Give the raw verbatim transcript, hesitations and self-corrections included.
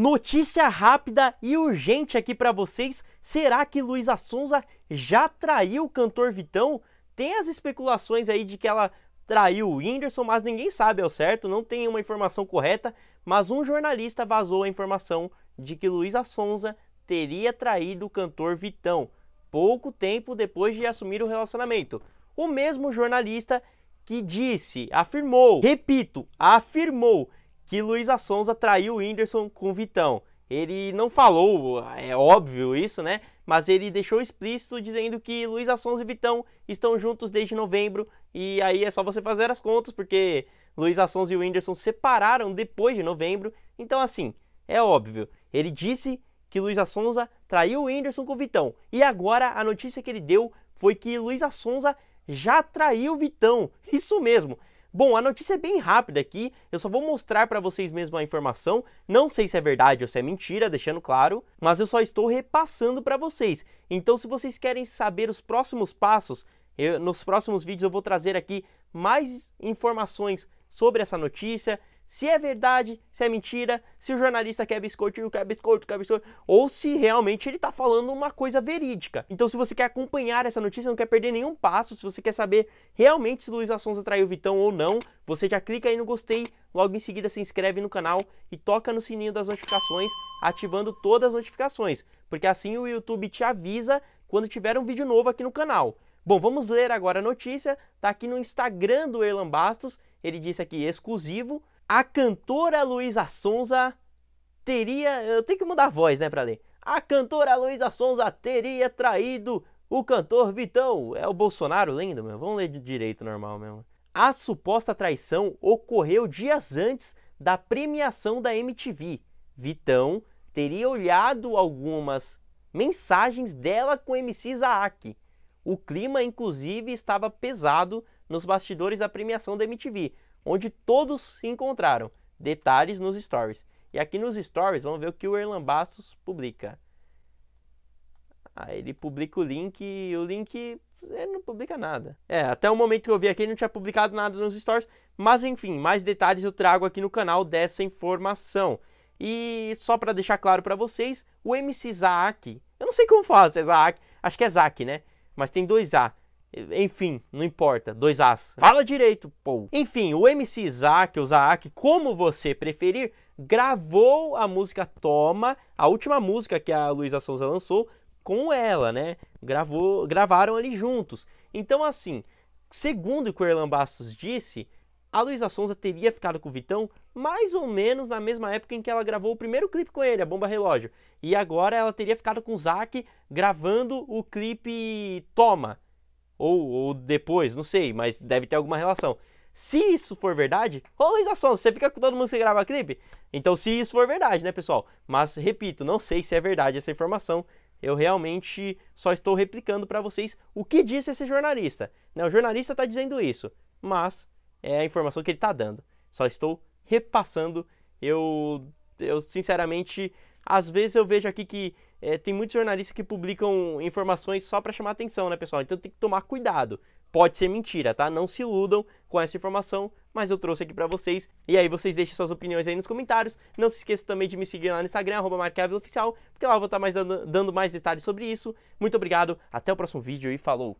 Notícia rápida e urgente aqui pra vocês. Será que Luísa Sonza já traiu o cantor Vitão? Tem as especulações aí de que ela traiu o Whindersson, mas ninguém sabe ao certo, não tem uma informação correta, mas um jornalista vazou a informação de que Luísa Sonza teria traído o cantor Vitão pouco tempo depois de assumir o relacionamento. O mesmo jornalista que disse, afirmou, repito, afirmou, que Luísa Sonza traiu o Whindersson com Vitão. Ele não falou, é óbvio isso, né? Mas ele deixou explícito dizendo que Luísa Sonza e Vitão estão juntos desde novembro. E aí é só você fazer as contas, porque Luísa Sonza e o Whindersson se separaram depois de novembro. Então assim, é óbvio. Ele disse que Luísa Sonza traiu o Whindersson com Vitão. E agora a notícia que ele deu foi que Luísa Sonza já traiu Vitão. Isso mesmo. Bom, a notícia é bem rápida aqui, eu só vou mostrar pra vocês mesmo a informação, não sei se é verdade ou se é mentira, deixando claro, mas eu só estou repassando pra vocês. Então se vocês querem saber os próximos passos, eu, nos próximos vídeos eu vou trazer aqui mais informações sobre essa notícia, se é verdade, se é mentira, se o jornalista quer biscoito, quer biscoito, quer biscoito, ou se realmente ele tá falando uma coisa verídica. Então se você quer acompanhar essa notícia, não quer perder nenhum passo, se você quer saber realmente se Luísa Sonza traiu o Vitão ou não, você já clica aí no gostei, logo em seguida se inscreve no canal e toca no sininho das notificações, ativando todas as notificações, porque assim o YouTube te avisa quando tiver um vídeo novo aqui no canal. Bom, vamos ler agora a notícia, tá aqui no Instagram do Erlan Bastos, ele disse aqui, exclusivo, a cantora Luísa Sonza teria... Eu tenho que mudar a voz, né, pra ler. A cantora Luísa Sonza teria traído o cantor Vitão. É o Bolsonaro lendo, meu? Vamos ler direito, normal mesmo. A suposta traição ocorreu dias antes da premiação da M T V. Vitão teria olhado algumas mensagens dela com M C Zaac. O clima, inclusive, estava pesado nos bastidores da premiação da M T V, onde todos se encontraram. Detalhes nos stories. E aqui nos stories, vamos ver o que o Erlan Bastos publica. Ah, ele publica o link e o link... ele não publica nada. É, até o momento que eu vi aqui, ele não tinha publicado nada nos stories. Mas enfim, mais detalhes eu trago aqui no canal dessa informação. E só pra deixar claro pra vocês, o M C Zaac... eu não sei como fala, se é Zaac... acho que é Zaac, né? Mas tem dois A. Enfim, não importa, dois As. Fala direito, pô. Enfim, o M C Zaac, ou Zaac, como você preferir, gravou a música Toma, a última música que a Luísa Sonza lançou, com ela, né? Gravou, gravaram ali juntos. Então, assim, segundo o que o Erlan Bastos disse, a Luísa Sonza teria ficado com o Vitão mais ou menos na mesma época em que ela gravou o primeiro clipe com ele, a Bomba Relógio. E agora ela teria ficado com o Zaac gravando o clipe Toma. Ou, ou depois, não sei, mas deve ter alguma relação. Se isso for verdade, ô Luísa Sonza, você fica com todo mundo que grava clipe? Então se isso for verdade, né, pessoal? Mas, repito, não sei se é verdade essa informação. Eu realmente só estou replicando para vocês o que disse esse jornalista. Né? O jornalista está dizendo isso, mas é a informação que ele está dando. Só estou repassando. Eu, eu sinceramente, às vezes eu vejo aqui que... É, tem muitos jornalistas que publicam informações só para chamar atenção, né, pessoal? Então tem que tomar cuidado. Pode ser mentira, tá? Não se iludam com essa informação, mas eu trouxe aqui para vocês. E aí vocês deixem suas opiniões aí nos comentários. Não se esqueça também de me seguir lá no Instagram, arroba marcaveloficial, porque lá eu vou estar mais dando, dando mais detalhes sobre isso. Muito obrigado, até o próximo vídeo e falou!